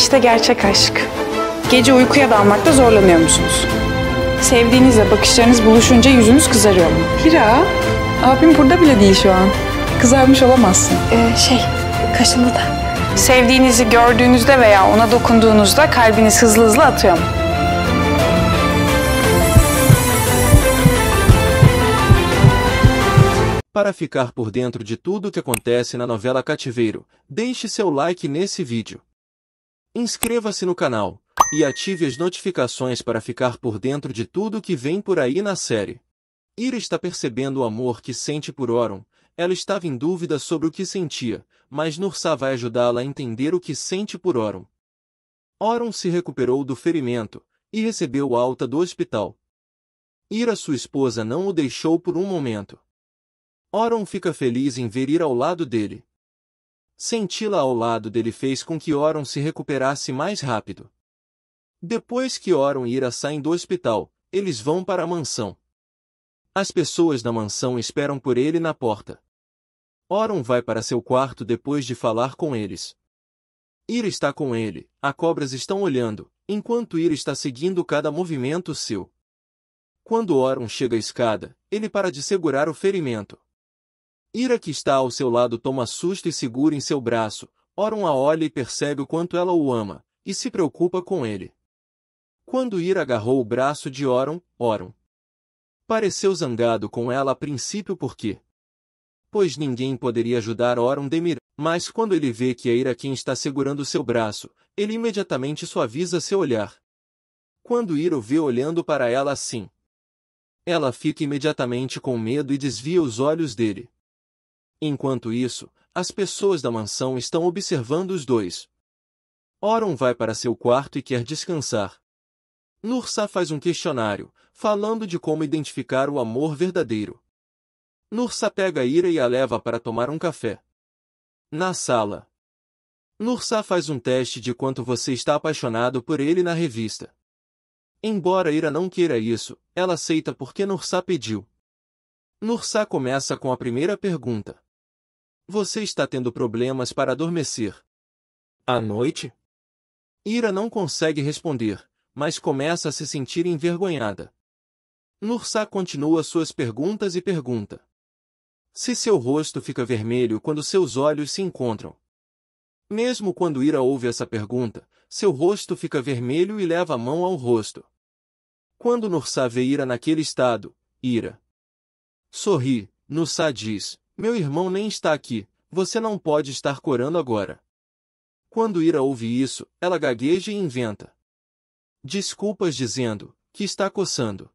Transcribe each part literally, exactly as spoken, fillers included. İşte gerçek aşk. Gece uykuya dalmakta zorlanıyor musunuz? Sevdiğinizle bakışlarınız buluşunca yüzünüz kızarıyor mu? Hira, abim burada bile değil şu an. Kızarmış olamazsın. Ee, şey, kaşında da. Sevdiğinizi gördüğünüzde veya ona dokunduğunuzda kalbiniz hızlı hızlı atıyor mu? Para ficar por dentro de tudo o que acontece na novela Cativeiro, deixe seu like nesse vídeo. Inscreva-se no canal e ative as notificações para ficar por dentro de tudo que vem por aí na série. Hira está percebendo o amor que sente por Orhun. Ela estava em dúvida sobre o que sentia, mas Nursah vai ajudá-la a entender o que sente por Orhun. Orhun se recuperou do ferimento e recebeu alta do hospital. Hira, sua esposa, não o deixou por um momento. Orhun fica feliz em ver Hira ao lado dele. Senti-la ao lado dele fez com que Orhun se recuperasse mais rápido. Depois que Orhun e Hira saem do hospital, eles vão para a mansão. As pessoas da mansão esperam por ele na porta. Orhun vai para seu quarto depois de falar com eles. Hira está com ele, as cobras estão olhando, enquanto Hira está seguindo cada movimento seu. Quando Orhun chega à escada, ele para de segurar o ferimento. Hira, que está ao seu lado, toma susto e segura em seu braço. Orhun a olha e percebe o quanto ela o ama, e se preocupa com ele. Quando Hira agarrou o braço de Orhun, Orhun pareceu zangado com ela a princípio porque, pois ninguém poderia ajudar Orhun Demir, mas quando ele vê que é Hira quem está segurando seu braço, ele imediatamente suaviza seu olhar. Quando Hira o vê olhando para ela assim, ela fica imediatamente com medo e desvia os olhos dele. Enquanto isso, as pessoas da mansão estão observando os dois. Orhun vai para seu quarto e quer descansar. Nursah faz um questionário, falando de como identificar o amor verdadeiro. Nursah pega Hira e a leva para tomar um café. Na sala, Nursah faz um teste de quanto você está apaixonado por ele na revista. Embora Hira não queira isso, ela aceita porque Nursah pediu. Nursah começa com a primeira pergunta. Você está tendo problemas para adormecer à noite? Hira não consegue responder, mas começa a se sentir envergonhada. Nursah continua suas perguntas e pergunta se seu rosto fica vermelho quando seus olhos se encontram. Mesmo quando Hira ouve essa pergunta, seu rosto fica vermelho e leva a mão ao rosto. Quando Nursah vê Hira naquele estado, Hira sorri. Nursah diz, meu irmão nem está aqui, você não pode estar corando agora. Quando Hira ouve isso, ela gagueja e inventa desculpas dizendo que está coçando.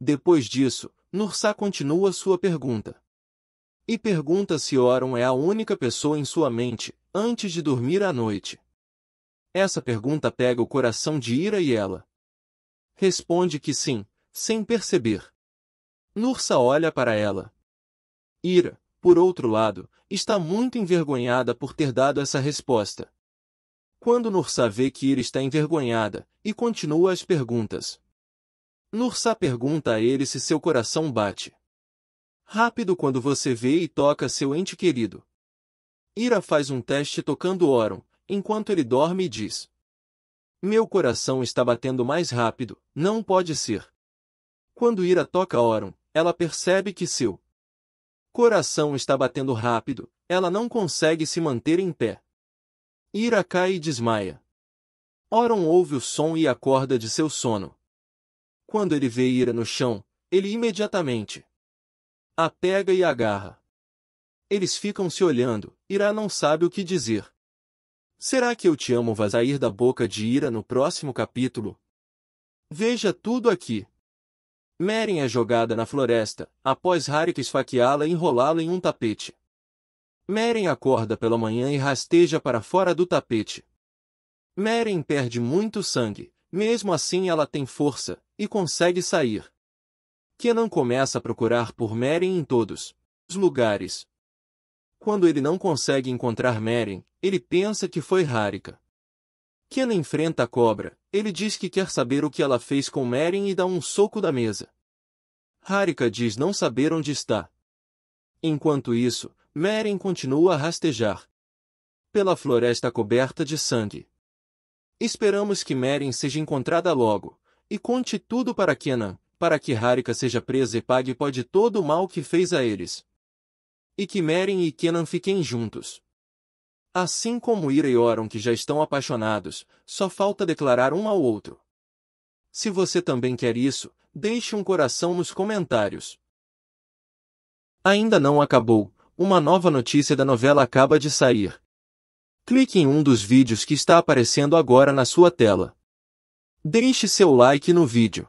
Depois disso, Nursah continua sua pergunta e pergunta se Orhun é a única pessoa em sua mente antes de dormir à noite. Essa pergunta pega o coração de Hira e ela responde que sim, sem perceber. Nursah olha para ela. Hira, por outro lado, está muito envergonhada por ter dado essa resposta. Quando Nursah vê que Hira está envergonhada, e continua as perguntas, Nursah pergunta a ele se seu coração bate rápido quando você vê e toca seu ente querido. Hira faz um teste tocando Orhun, enquanto ele dorme e diz, meu coração está batendo mais rápido, não pode ser. Quando Hira toca Orhun, ela percebe que seu coração está batendo rápido, ela não consegue se manter em pé. Hira cai e desmaia. Orhun ouve o som e acorda de seu sono. Quando ele vê Hira no chão, ele imediatamente a pega e agarra. Eles ficam se olhando, Hira não sabe o que dizer. Será que eu te amo vai sair da boca de Hira no próximo capítulo? Veja tudo aqui. Meryem é jogada na floresta, após Harika esfaqueá-la e enrolá-la em um tapete. Meryem acorda pela manhã e rasteja para fora do tapete. Meryem perde muito sangue, mesmo assim ela tem força, e consegue sair. Kenan começa a procurar por Meryem em todos os lugares. Quando ele não consegue encontrar Meryem, ele pensa que foi Harika. Kenan enfrenta a cobra, ele diz que quer saber o que ela fez com Meryem e dá um soco da mesa. Harika diz não saber onde está. Enquanto isso, Meryem continua a rastejar pela floresta coberta de sangue. Esperamos que Meryem seja encontrada logo, e conte tudo para Kenan, para que Harika seja presa e pague pode todo o mal que fez a eles. E que Meryem e Kenan fiquem juntos. Assim como Hira e Orhun, que já estão apaixonados, só falta declarar um ao outro. Se você também quer isso, deixe um coração nos comentários. Ainda não acabou, uma nova notícia da novela acaba de sair. Clique em um dos vídeos que está aparecendo agora na sua tela. Deixe seu like no vídeo.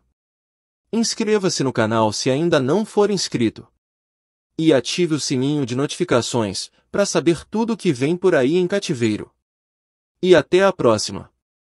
Inscreva-se no canal se ainda não for inscrito. E ative o sininho de notificações para saber tudo o que vem por aí em Cativeiro. E até a próxima!